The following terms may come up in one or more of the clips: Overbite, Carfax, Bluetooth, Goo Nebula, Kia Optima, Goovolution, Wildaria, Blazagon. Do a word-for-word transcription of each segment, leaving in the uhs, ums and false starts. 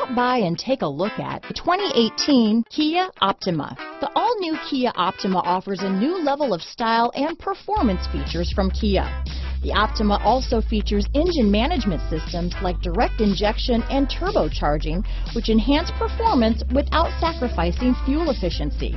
Stop by and take a look at the twenty eighteen Kia Optima. The all-new Kia Optima offers a new level of style and performance features from Kia. The Optima also features engine management systems like direct injection and turbocharging, which enhance performance without sacrificing fuel efficiency.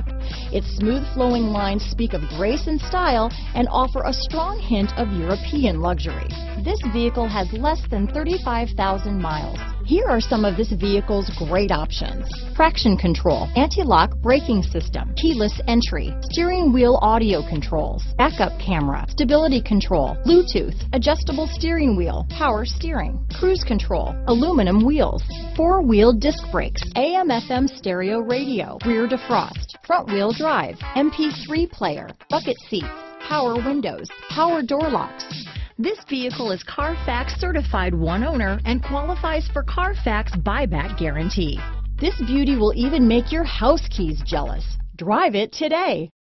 Its smooth-flowing lines speak of grace and style and offer a strong hint of European luxury. This vehicle has less than thirty-five thousand miles. Here are some of this vehicle's great options: traction control, anti-lock braking system, keyless entry, steering wheel audio controls, backup camera, stability control, Bluetooth, adjustable steering wheel, power steering, cruise control, aluminum wheels, four-wheel disc brakes, A M F M stereo radio, rear defrost, front-wheel drive, M P three player, bucket seats, power windows, power door locks. This vehicle is Carfax certified one owner and qualifies for Carfax buyback guarantee. This beauty will even make your house keys jealous. Drive it today.